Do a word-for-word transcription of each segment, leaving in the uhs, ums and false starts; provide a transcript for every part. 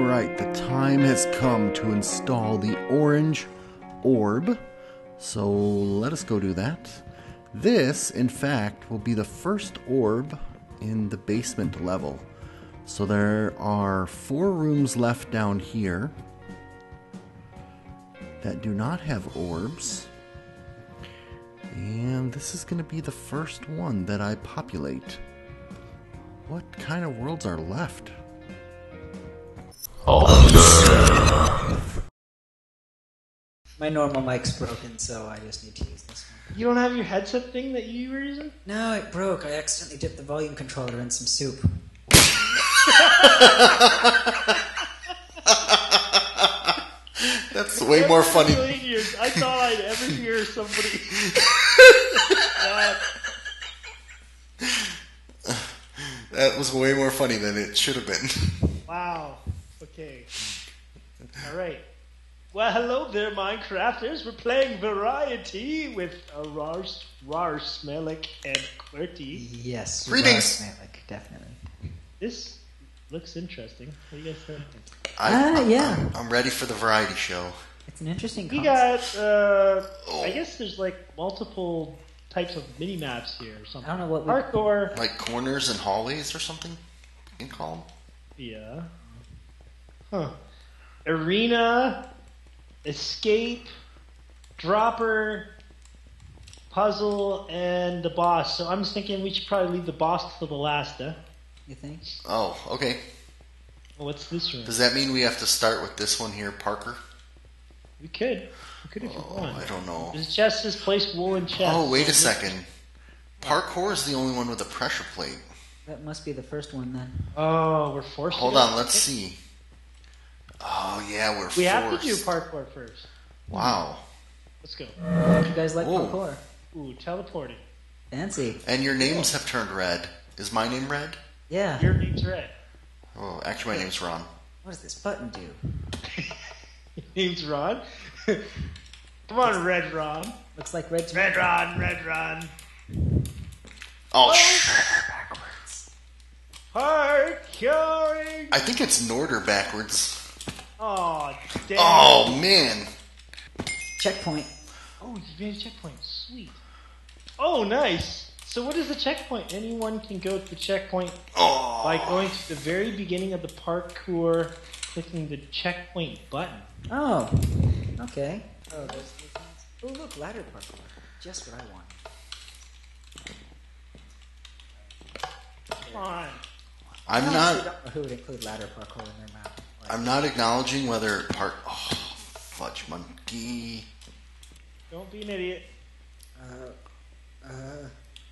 Alright, the time has come to install the orange orb, so let us go do that. This, in fact, will be the first orb in the basement level. So there are four rooms left down here that do not have orbs. And this is going to be the first one that I populate. What kind of worlds are left? Oh. My normal mic's broken, so I just need to use this one. You don't have your headset thing that you were using? No, it broke. I accidentally dipped the volume controller in some soup. That's way more funny. I thought I'd ever hear somebody. uh, that was way more funny than it should have been. Wow. Okay. All right. Well, hello there, Minecrafters. We're playing Variety with Rars Smelik and QWERTY. Yes. Greetings. Smelik, definitely. This looks interesting. What do you guys think? I, uh, I'm, yeah. I'm, I'm ready for the variety show. It's an interesting concept. We got, uh, oh. I guess there's like multiple types of mini-maps here or something. I don't know what Hardcore. Like corners and hallways or something? You can call them. Yeah. Huh. Arena, escape, dropper, puzzle, and the boss. So I'm just thinking we should probably leave the boss to the last, huh? You think? Oh, okay. Well, what's this room? Does that mean we have to start with this one here, Parker? We could. We could if oh, you want. I don't know. There's chests. This place woolen chests. Oh, wait a second. Parkour is the only one with a pressure plate. That must be the first one then. Oh, we're forced. Hold on, let's see. Oh yeah, we're forced. We have to do parkour first. Wow. Let's go. You guys like parkour? Ooh, teleporting. Fancy. And your names have turned red. Is my name red? Yeah. Your name's red. Oh, actually, my name's Ron. What does this button do? Your name's Ron. Come on, Red Ron. Looks like Red. Red Ron, Red Ron. Oh, shit. Backwards. Hardcore. I think it's Norder backwards. Oh, damn. Oh, man. Checkpoint. Oh, you made a checkpoint. Sweet. Oh, nice. So what is the checkpoint? Anyone can go to the checkpoint oh. by going to the very beginning of the parkour, clicking the checkpoint button. Oh, okay. Oh, those oh look, ladder parkour. Just what I want. Come on. I'm oh, not... I don't know who would include ladder parkour in their map. Like, I'm not acknowledging whether park... Oh, fudge monkey. Don't be an idiot. Uh... Uh...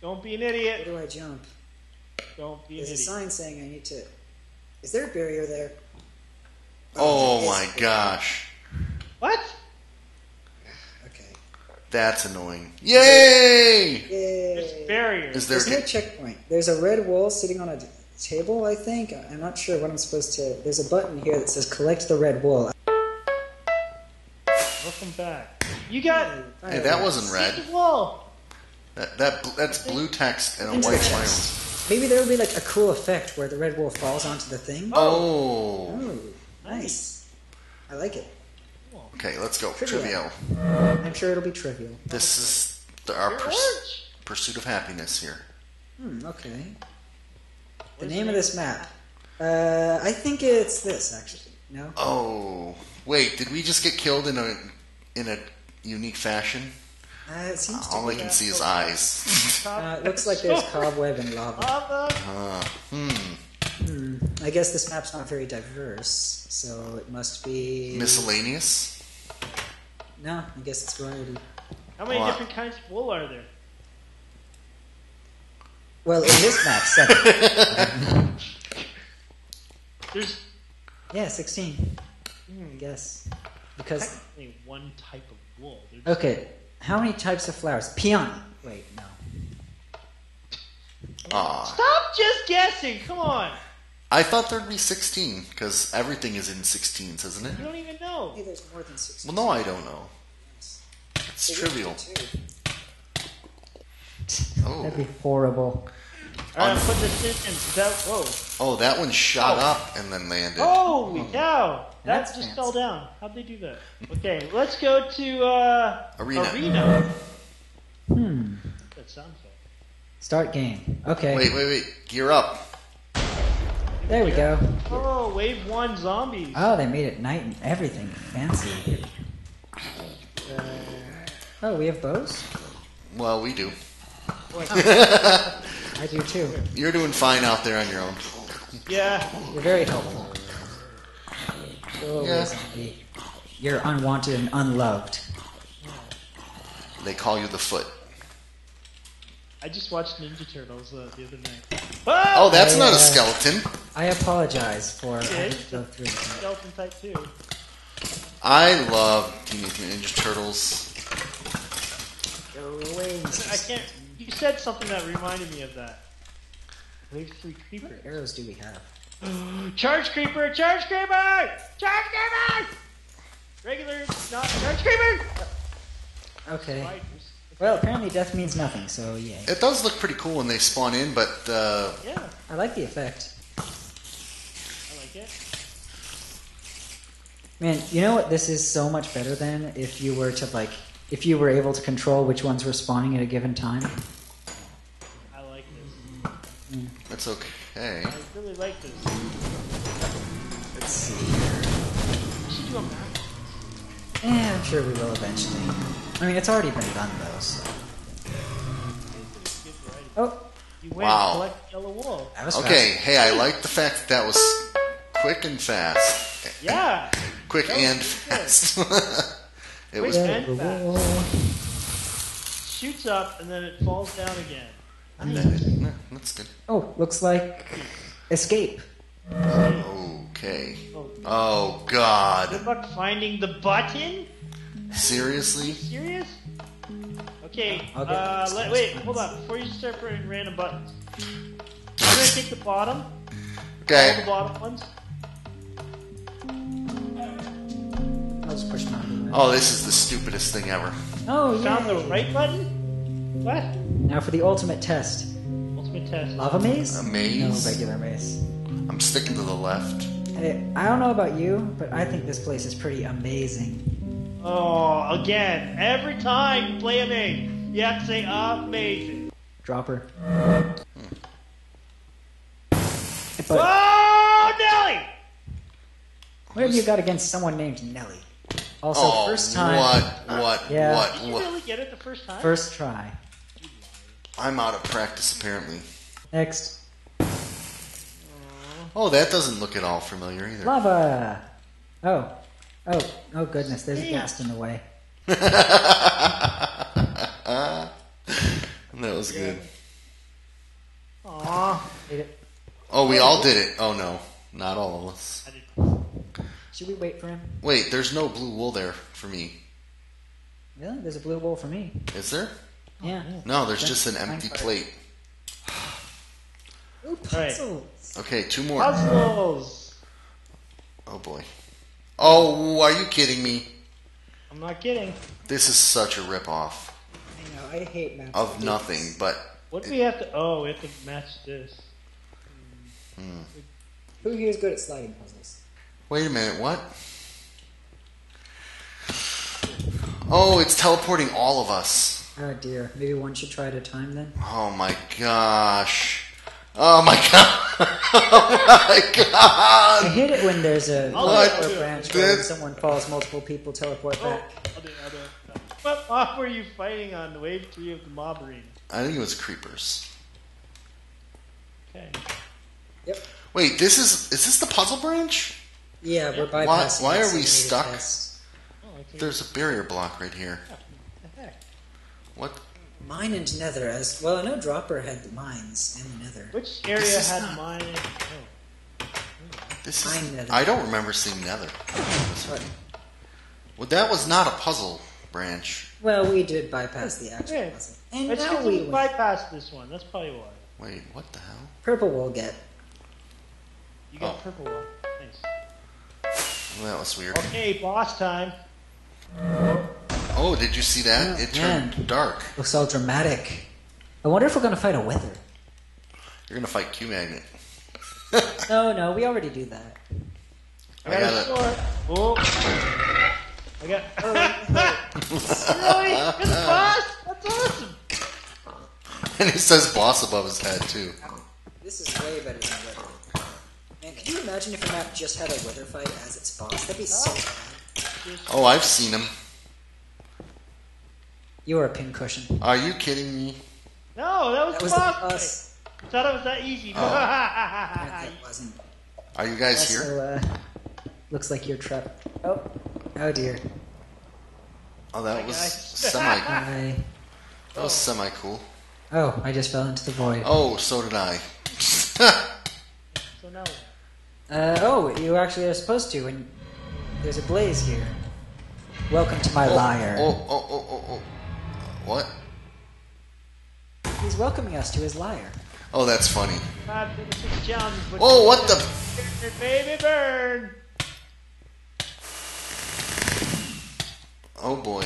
Don't be an idiot. Where do I jump? Don't be an There's idiot. There's a sign saying I need to... Is there a barrier there? Oh, oh my gosh. What? Okay. That's annoying. Yay! Yay! There's barriers. Is there There's a... no checkpoint. There's a red wall sitting on a table, I think. I'm not sure what I'm supposed to... There's a button here that says collect the red wall. Welcome back. You got... Hey, that know. wasn't red. See the wall. That, that That's blue text and a white text. Maybe there will be like a cool effect where the red wall falls onto the thing. Oh. Oh, nice. I like it. Okay, let's go. Trivial. Trivial. I'm sure it'll be trivial. This is the, our pers pursuit of happiness here. Hmm, okay. The name of this map. Uh, I think it's this, actually. No? Oh. Wait, did we just get killed in a, in a unique fashion? Uh, it seems All I can see is eyes. uh, it looks like there's cobweb and lava. lava. Uh, hmm. Hmm. I guess this map's not very diverse, so it must be... Miscellaneous? No, I guess it's variety. How many what? different kinds of wool are there? Well, in this map, seven. There's... Yeah, sixteen. Mm. I guess. Because... There's only one type of wool. There's okay. How many types of flowers? Peony. Wait, no. Aww. Stop just guessing. Come on. I thought there'd be sixteen, because everything is in sixteens, isn't it? You don't even know. Hey, there's more than sixteen. Well, no, I don't know. Yes. It's they trivial. Oh. That'd be horrible. Alright, put this in and that, whoa. Oh, that one shot oh. up and then landed. Holy oh. cow! That That's just fancy. fell down. How'd they do that? Okay, let's go to uh, Arena. Arena. Hmm. That sounds like. Start game. Okay. Wait, wait, wait. Gear up. There we go. Oh, wave one zombies. Oh, they made it night and everything. Fancy. Uh, oh, we have bows? Well, we do. I do too. You're doing fine out there on your own. Yeah. You're very helpful. Oh, yeah. You're unwanted and unloved. They call you the foot. I just watched Ninja Turtles uh, the other night. Oh, oh that's I, not uh, a skeleton. I apologize for yeah, having to go through skeleton type two. I love Teenage Mutant Ninja Turtles. Go away. I can't. You said something that reminded me of that. Wave three creeper. What arrows do we have? Charge creeper! Charge creeper! Charge creeper! Regular, not charge creeper. Okay. Well, apparently death means nothing, so yeah. It does look pretty cool when they spawn in, but uh, yeah, I like the effect. I like it. Man, you know what? This is so much better than if you were to like, if you were able to control which ones were spawning at a given time. I like this. Mm. That's okay. I really like this. Let's see here. We should do a map. Yeah, I'm sure we will eventually. I mean, it's already been done, though, so... Oh! You went wow. Collect yellow wool. That was okay, fast. Hey, I like the fact that that was quick and fast. Yeah! Quick and fast. It quick was and quick and fast. Shoots up, and then it falls down again. And then it, no, that's good. Oh, looks like... Escape. Uh, okay. Oh, God. Good luck finding the button? Seriously? Are you serious? Okay, uh, let, wait, hold on. Before you start putting random buttons, I'm going to take the bottom. Okay. All the bottom ones. I'll just push mine. Oh, this is the stupidest thing ever. Oh, yeah. Found the right button? What? Now for the ultimate test. Ultimate test. Lava maze? A maze? No, regular maze. I'm sticking to the left. Hey, I don't know about you, but I think this place is pretty amazing. Oh, again, every time you play a maze, you have to say amazing. Dropper. Hmm. Oh, Nelly! What have you got against someone named Nelly? Also, oh, first time. What, what, yeah. what, Did you what? really get it the first time? First try. I'm out of practice, apparently. Next. Oh, that doesn't look at all familiar either. Lava! Oh. Oh, oh goodness, there's a gas in the way. That was good. Aww. Oh, we all did it. Oh no, not all of us. Should we wait for him? Wait, there's no blue wool there for me. Really? There's a blue wool for me. Is there? Yeah. No, there's just an empty plate. Ooh, puzzles. Okay, two more. Puzzles! Oh boy. Oh, are you kidding me? I'm not kidding. This is such a ripoff. I know, I hate match Of this. nothing, but... What do we have to... Oh, we have to match this. Hmm. Who here is good at sliding puzzles? Wait a minute, what? Oh, it's teleporting all of us. Oh dear, maybe one should try at a time then? Oh my gosh. Oh my god! Oh my god! I hate it when there's a branch where someone falls, multiple people teleport oh, back. I'll do it, I'll do it. What mob were you fighting on wave three of the mob arena? I think it was creepers. Okay. Yep. Wait, this is is this the puzzle branch? Yeah, yeah. We're bypassing. Why, why are we stuck? Oh, okay. There's a barrier block right here. Yeah, what the heck? What? Mine and nether as well. I know Dropper had the mines and the nether. Which area had not... mine? And... Oh. This mine is. Nether. I don't remember seeing nether. What? Well, that was not a puzzle branch. Well, we did bypass the actual yeah. puzzle, and Let's now we bypassed this one. That's probably why. Wait, what the hell? Purple will get. You got oh. purple wool. Nice. Well, that was weird. Okay, boss time. Uh... Oh, did you see that? Oh, it turned man. dark. Looks all dramatic. I wonder if we're going to fight a wither. You're gonna fight QMagnet. No, no, we already do that. I got, I got a sword. Oh. I got. Oh, really? You're the boss? That's awesome. And it says boss above his head, too. Oh, this is way better than Weather. Man, can you imagine if a map just had a Weather fight as its boss? That'd be so bad. Oh, I've seen him. You are a pincushion. Are you kidding me? No, that was, that was the boss. I thought it was that easy. Oh. It wasn't. Are you guys also, here? Uh, looks like you're trapped. Oh, oh dear. Oh, that oh was semi. I... That oh. was semi cool. Oh, I just fell into the void. Oh, so did I. So no. Uh, oh, you actually are supposed to. And there's a blaze here. Welcome to my oh, liar. Oh, oh, oh, oh, oh. What? He's welcoming us to his lair. Oh, that's funny. Oh, what the? Baby bird. Oh boy.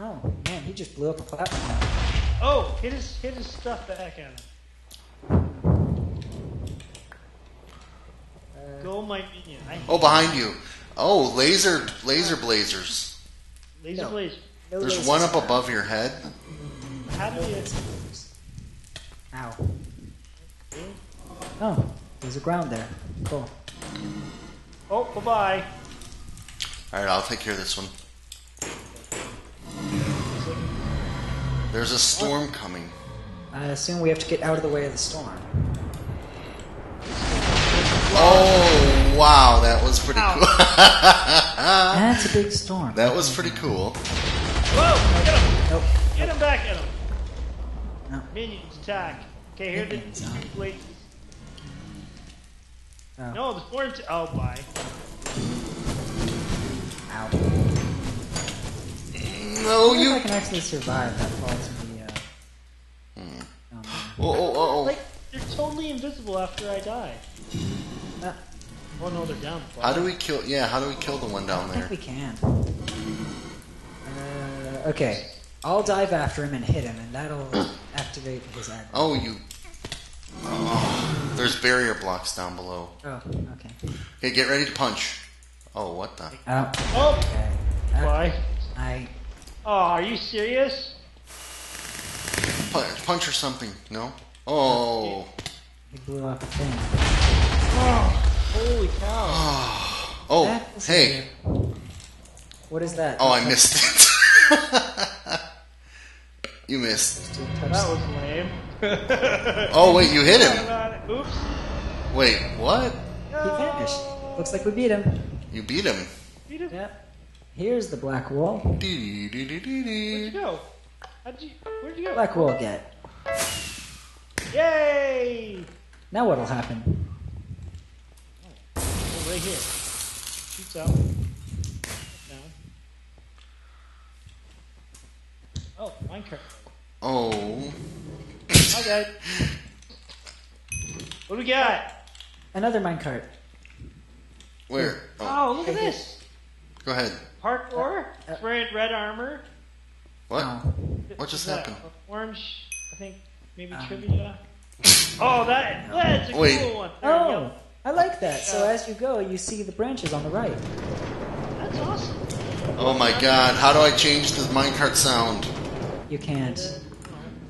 Oh man, he just blew up a platform. Oh, hit his hit his stuff back at him. Uh, Go, my minion. Oh, behind you. Oh, laser laser blazers. Laser no. blazers. No There's one up above your head. How do you? Ow. Oh, there's a ground there. Cool. Oh, bye-bye. Alright, I'll take care of this one. There's a storm what? coming. I assume we have to get out of the way of the storm. Oh, wow, that was pretty Ow. cool. That's a big storm. That was pretty cool. Whoa, get him! Nope. Get him back, get him! No. Minions attack. Okay, here the plate. Oh. No, the storm. Oh, bye. Ow. No, I you. I can actually survive that fall to the. Uh... Hmm. Oh, oh, oh, oh. Like, they're totally invisible after I die. Uh, oh no, they're down. Far. How do we kill? Yeah, how do we kill the one down there? I think we can. Uh, okay. I'll dive after him and hit him, and that'll activate his aggro. Oh, you... Oh, there's barrier blocks down below. Oh, okay. Okay, get ready to punch. Oh, what the... Oh. Oh! Okay. Why? I... Oh, are you serious? Punch, punch or something, no? Oh! He blew up a thing. Oh! Holy cow! Oh, oh hey! Weird. What is that? Oh, I missed it. You missed. That was lame. Oh, wait, you hit him. Oops. Wait, what? No. He vanished. Looks like we beat him. You beat him? Beat him? Yeah. Here's the black wall. Where'd you go? How'd you, where'd you go? Black wall get. Yay! Now what'll happen? Oh, right here. Shoots out. Oh, Minecraft. Oh. Hi, guys. What do we got? Another minecart. Where? Oh, oh look at this. Go ahead. Parkour. Uh, uh, Sprint red armor. What? No. What just happened? Orange, I think, maybe um. trivia. Oh, that, that's a Wait. cool one. There oh, I like that. So uh, as you go, you see the branches on the right. That's awesome. Oh my god, how do I change the minecart sound? You can't.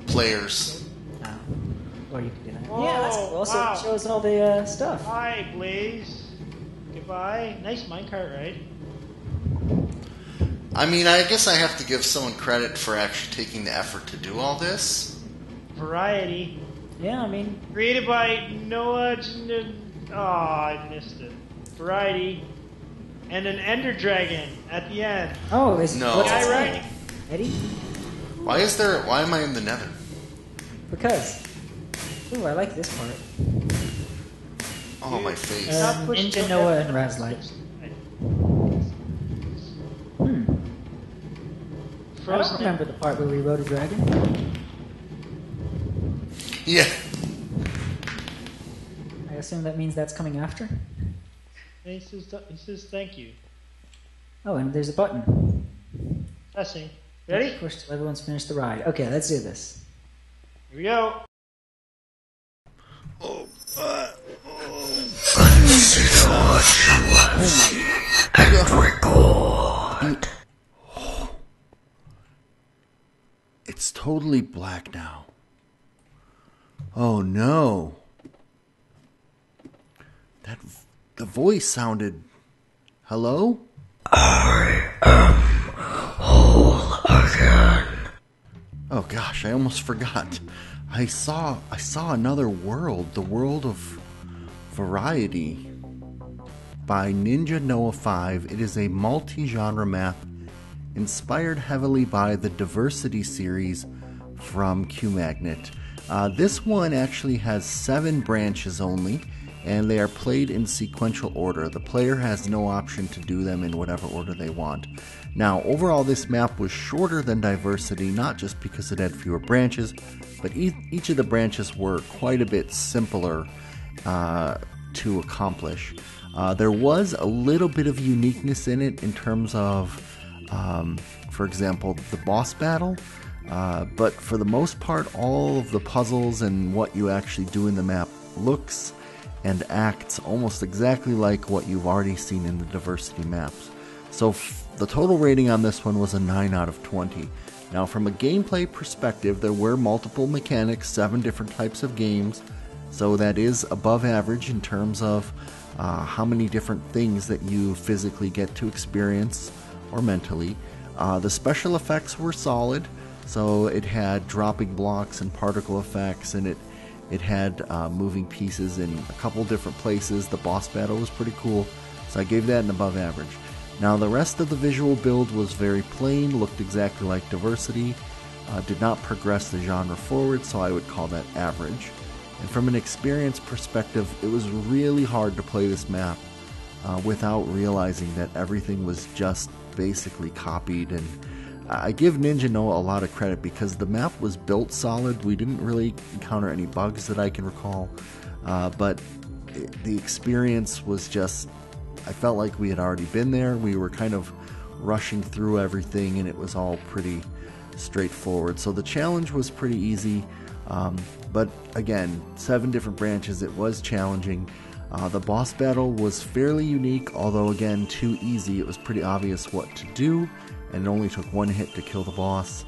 Players. Oh. Or you can do that. Whoa, yeah, that's cool. Also wow. shows all the uh, stuff. Hi, Blaze. Goodbye. Nice minecart, right? I mean, I guess I have to give someone credit for actually taking the effort to do all this. Variety. Yeah, I mean. Created by Noah... Oh, I missed it. Variety. And an Ender Dragon at the end. Oh, is no. what's I right? Eddie? Why is there? Why am I in the Nether? Because. Ooh, I like this part. Oh, my face. Uh, Ninja Noah and Razlight. Hmm. I don't remember the part where we rode a dragon. Yeah. I assume that means that's coming after. He says, he says thank you. Oh, and there's a button. Testing. Ready? Of course, everyone's finished the ride. Okay, let's do this. Here we go. Oh. Consider what you have and record. It's totally black now. Oh no. That the voice sounded. Hello? I am whole again. Oh gosh, I almost forgot. I saw I saw another world, the world of Variety by Ninja Noah five. It is a multi-genre map inspired heavily by the Diversity series from QMagnet. Uh, this one actually has seven branches only, and they are played in sequential order. The player has no option to do them in whatever order they want. Now, overall, this map was shorter than Diversity, not just because it had fewer branches, but e each of the branches were quite a bit simpler uh, to accomplish. Uh, there was a little bit of uniqueness in it in terms of, um, for example, the boss battle. Uh, but for the most part, all of the puzzles and what you actually do in the map looks and acts almost exactly like what you've already seen in the Diversity maps. So f the total rating on this one was a nine out of twenty. Now, from a gameplay perspective, there were multiple mechanics, seven different types of games, so that is above average in terms of uh, how many different things that you physically get to experience or mentally. Uh, the special effects were solid, so it had dropping blocks and particle effects, and it It had uh, moving pieces in a couple different places. The boss battle was pretty cool, so I gave that an above average. Now, the rest of the visual build was very plain, looked exactly like Diversity, uh, did not progress the genre forward, so I would call that average. And from an experience perspective, it was really hard to play this map uh, without realizing that everything was just basically copied, and I give Ninja Noah a lot of credit because the map was built solid. We didn't really encounter any bugs that I can recall, uh, but it, the experience was just, I felt like we had already been there. We were kind of rushing through everything, and it was all pretty straightforward. So the challenge was pretty easy, um, but again, seven different branches, it was challenging. Uh, the boss battle was fairly unique, although again, too easy. It was pretty obvious what to do, and it only took one hit to kill the boss.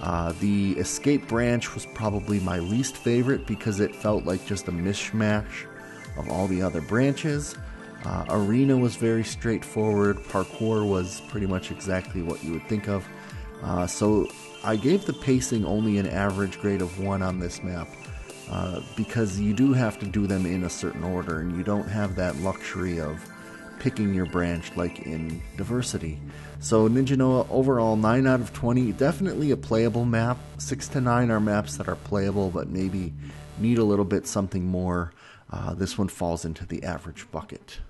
Uh, the escape branch was probably my least favorite because it felt like just a mishmash of all the other branches. Uh, arena was very straightforward. Parkour was pretty much exactly what you would think of. Uh, so I gave the pacing only an average grade of one on this map uh, because you do have to do them in a certain order, and you don't have that luxury of picking your branch like in Diversity. So Ninja Noah overall nine out of twenty, definitely a playable map. six to nine are maps that are playable but maybe need a little bit something more. Uh, this one falls into the average bucket.